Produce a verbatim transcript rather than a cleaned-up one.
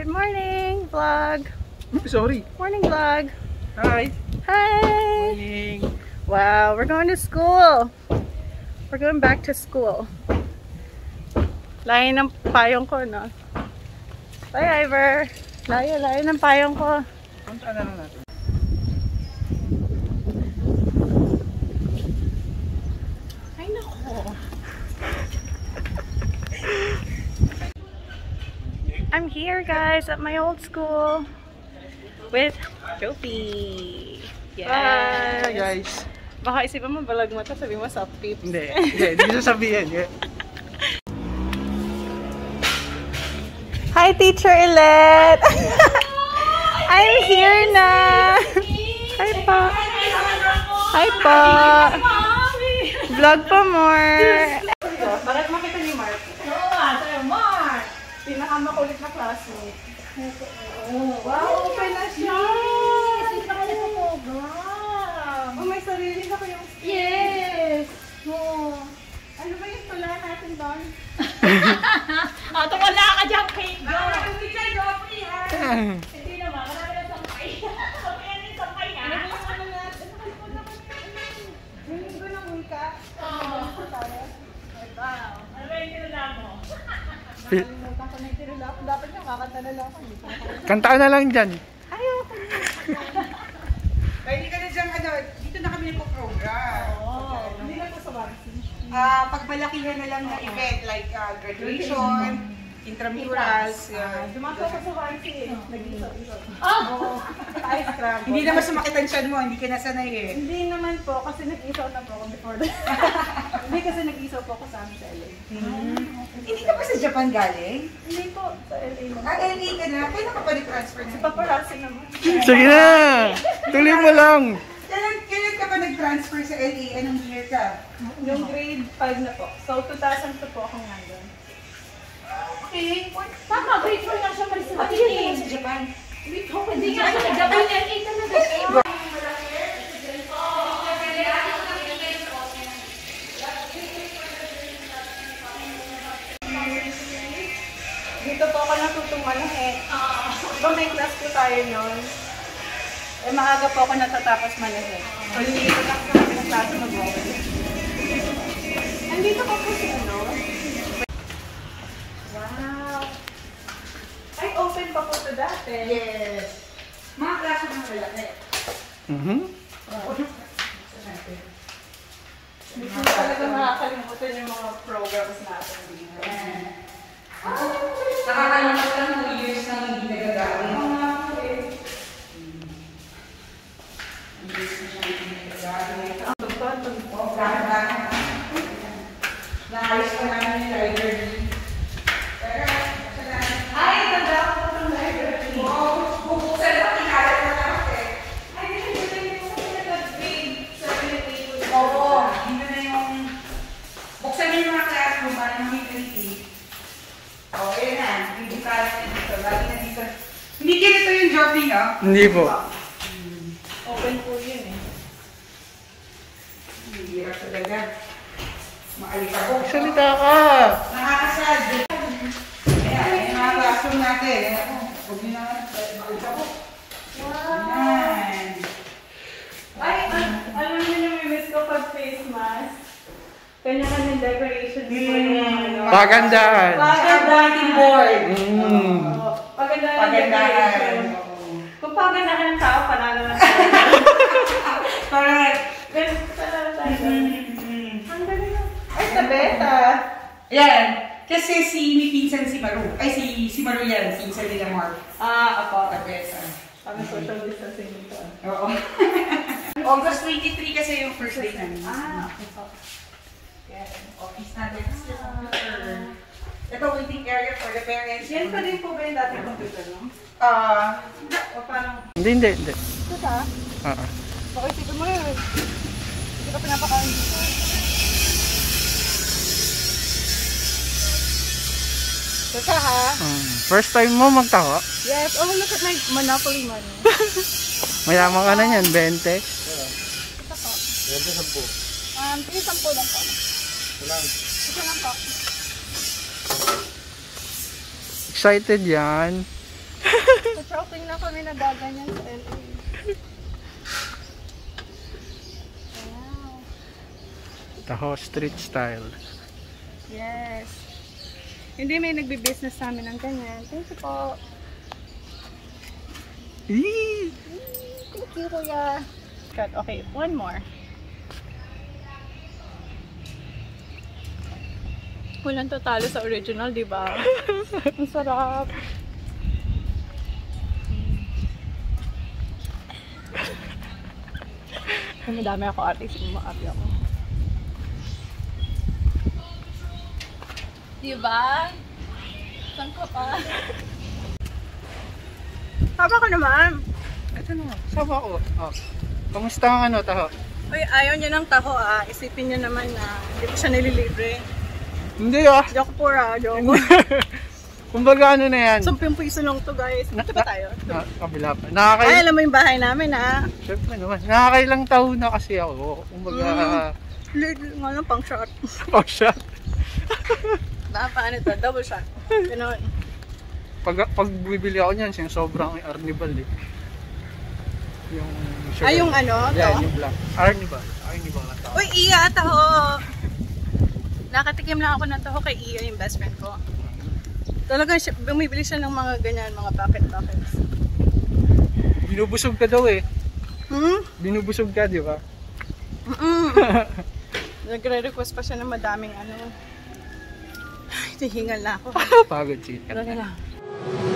Good morning, vlog. Oops, sorry. Morning, vlog. Hi. Hi. Morning. Wow, we're going to school. We're going back to school. Layo ng payong ko, no? Bye, Ivor. Layo, layo ng payong ko. Punta na lang natin. Ay, naku. I'm here, guys, at my old school with Jofi. Yes. Hi, guys. Baka isipan mo, balag mo ito, sabi mo, soft peeps. Hindi, hindi, hindi ko sabihin. Yeah. Hi, Teacher Elette! I'm here na! Hi, Pa! Hi, Pa! Vlog pa more! Bakit makita ni Mark? Oo, tayo, Mark! Pinakamakulit na classmate. Wow, open na siya! Hindi pa kaya sa program. Oh, may sarili ka kayong skin. Yes! Ano ba yung tula natin doon? Ah, tumula ka dyan, cake! Ah, hindi siya, Jofi, ha? Hindi naman, marami na sampay. Sampay na yung sampay, ha? Ano na? Nakalimutan na ko. Linggo ng wika. Oo. Wow. Ano ba yung tirula mo? Nakalimutan ko na yung tirula ko. Dapat niya, kakanta na lang ako. Kantaan na lang dyan. Ayaw ko na. Kaya hindi ka na dyan, ano, dito na kami nagpo-program. Oo. Hindi na ito sa vaccine. Ah, pagbalakihan na lang na event like graduation, intramurals, dumakas sa Y C, nag-isot-isot. Oh! Ice crab. Hindi naman sumakitan siya mo, hindi ka nasanay eh. Hindi naman po, kasi nag-isot na po ako before that. Hindi kasi nag-isot po ako sa amin sa L A. Hindi ka pa sa Japan galing? Hindi po, sa L A naman. Ah, L A ka na? Kailan ka pa nag-transfer na? Sa paparazzi naman. Sige na! Tuloy mo lang! Kailan ka ba nag-transfer sa L A? Anong year ka? Yung grade five na po. So, two thousand two po akong nandun. Okay. Tama, grateful nga siya. Pati yun naman sa Japan. Hindi nga siya sa Japan. L A talaga siya. Dito po ako natutungan eh. Diba may class po tayo yun? Eh, maaga po ako natatapos manahit. So, hindi ko lang sa akin ang klase mag-over. Nandito ko po siya, no? Wow! Ay, open pa po ito dati. Yes. Mga klase ng malaki. Mm-hmm. Oo. Hindi ko talaga makakalimutan yung mga programs natin dito. Nakakalimutan ng years na hindi nagagawin. Oo nga po eh. Naayos ko namin yung library. Ay, tanda ko po itong library. Bubuksan pa, kikala ko na ako eh. Ay, nalimutan niyo po na nag-grade sa Philippines. Oo, hindi na yung... Buksan niyo yung mga class mo ba ng Philippines? Oo, yun na. Hindi tayo dito. Lagi na dito. Hindi ganito yung Jofi, no? Hindi po. Open po yun eh. Hindi hirap talaga. Maalita salita ka! Nakakasad! Kaya, yung mga classroom natin. Huwag nyo na maalita ko. Wow! Ay, alam nyo na may miss ko pag face mask. Kailangan ng decoration. Pagandaan! Pagandaan yung board! Pagandaan yung decoration. Kung pagandaan ng tao, panalo na tayo. Correct! Ganun ko talaga tayo. Sa beta. Yan. Kasi si may pinsan si Maru. Ay, si, si Maru yan. Pinsan nila Mark. Ah, ako. Sa beta. Parang social distancing nito. Oo. August twenty-three kasi yung first day namin. Ah, okay. Yan. Office natin. Ito, waiting area for the parents. Yan pa din po ba yung dating computer, no? Ah. O parang... Hindi, hindi, hindi. Ito ka? Oo. Okay, sige mo yun. Hindi ka pinapakain dito. Teka ha? Um, first time mo magtawa? Yes. Oh, look at my Monopoly money. Mayaman ka na yan, twenty. Ito po. twenty, ten. Um, three, ten lang po. Ito lang. Ito lang po. Excited yan. Nakating na kami na daganyan sa L A. Wow. Taho street style. Yes. Hindi may nagbi-business sa amin ng ganyan. Thank you po. Eee! Thank you, Kuya. Cut. Okay, one more. Walang tatalo sa original, di ba? Ang sarap. Madami ako artist, umaapi ako. Diba? Saan ka pa? Saba ka naman! Ito na, saba ko. Oh. Kamusta ang ano, taho? Uy, ayaw niya ng taho ah. Isipin niya naman na hindi ko siya nililibre. Hindi ah. Joke po ah, joke. Kumbaga ano na yan? Sampung piso lang to guys. Dito ba tayo? Na, kabila pa. Nakakay... Ay, alam mo yung bahay namin ha? Siyempre naman. Nakakailang taon na kasi ako. Kumbaga... Mm. Late nga lang pang shot. Pang shot? Baka ano to? Double shot. Ganoon. Pag, pag bibili ako niyan, siyang sobrang Arnibal eh. Yung... Sugar. Ay, yung ano? Yan, yung black. Arnibal. Arnibal na tao. Uy, Iya, taho! Nakatikim lang ako ng taho kay Iya, yung best friend ko. Talagang bumibili siya ng mga ganyan, mga bucket-buckets. Binubusog ka daw eh. Hmm? Binubusog ka, di ba? Mm-mm. Nagre-request pa siya ng madaming ano. Ay, tihingal na ako. Pagod siya. Dali lang.